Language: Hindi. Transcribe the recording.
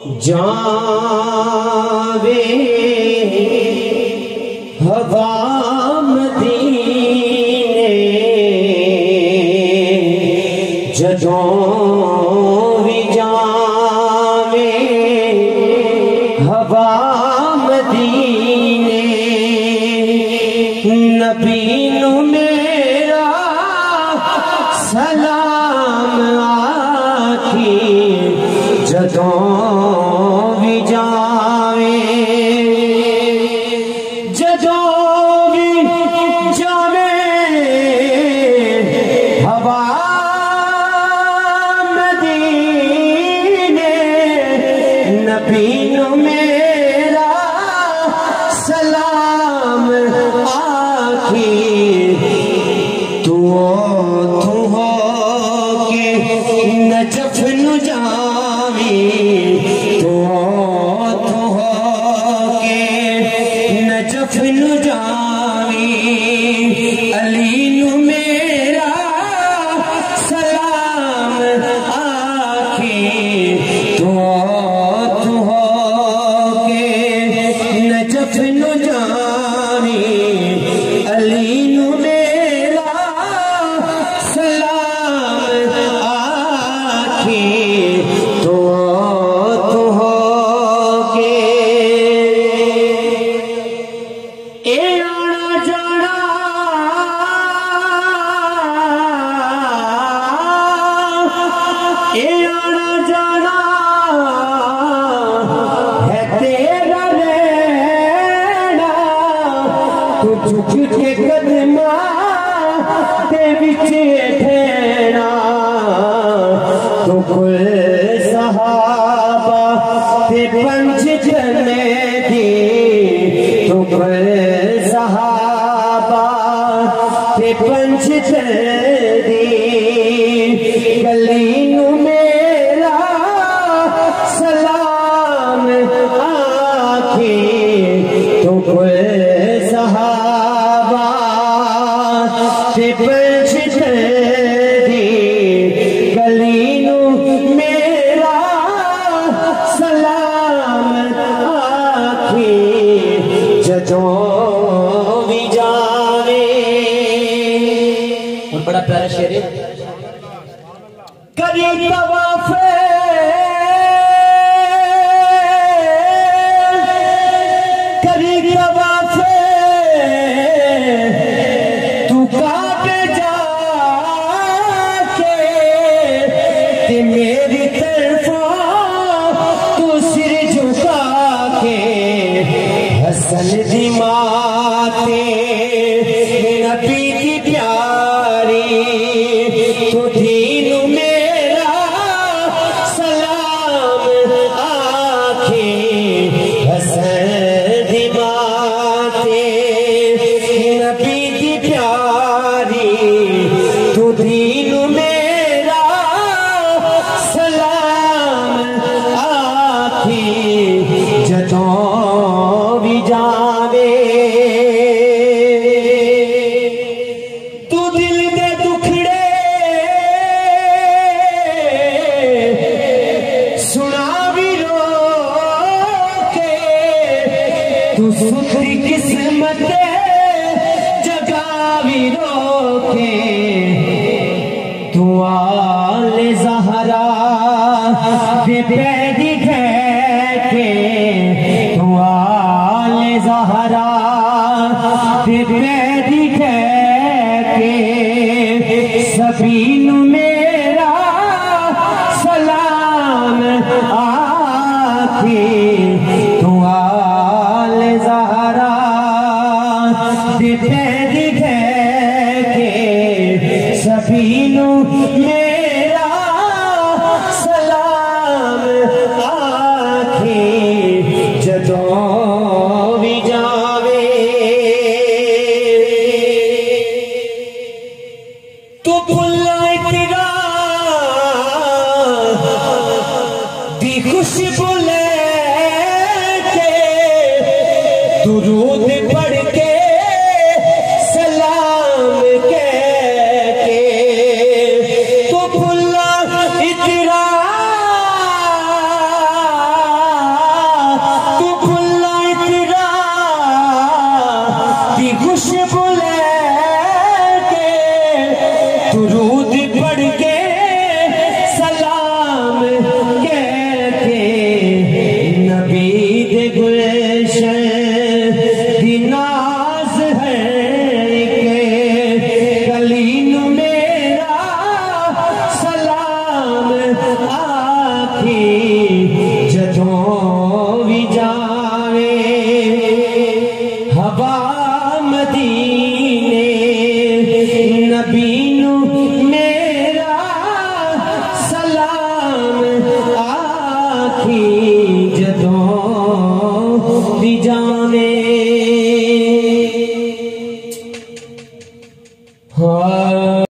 जावे हवा मदीने जदों जावे हवा मदीने नबी नु मेरा सलाम आखी जदों मेरा सलाम आखी तू हो के नजफ न जावी तू हो के नजफ न जावी अली नु मेरा सलाम आखी झुके कदमा ते विच ठहरा तू कुल सहाबा ते पंच जने दी तू कुल सहाबा ते पंच जने दी गली नु मेरा सलाम आखी तू कुल बड़ा प्यारा शेर है। करी तवाफे करी तवाफे तू काबे जाके ते मेरी तरफा तू सिर झुका के हसन दी माते नबी की प्यार तू सुथरी किस्मत जगावी रोके तू आले ज़हरा पे पैदी ठहके तू आले ज़हरा पे पैदी ठहके सभी नु मेरा सलाम आखी तू मेरा सलाम आखी जदों भी जावे तू भुला इतना दी खुशबू लेके दुरूद पढ़ के मदीने नबी नू मेरा सलाम आखी जदों दी जाने। हाँ।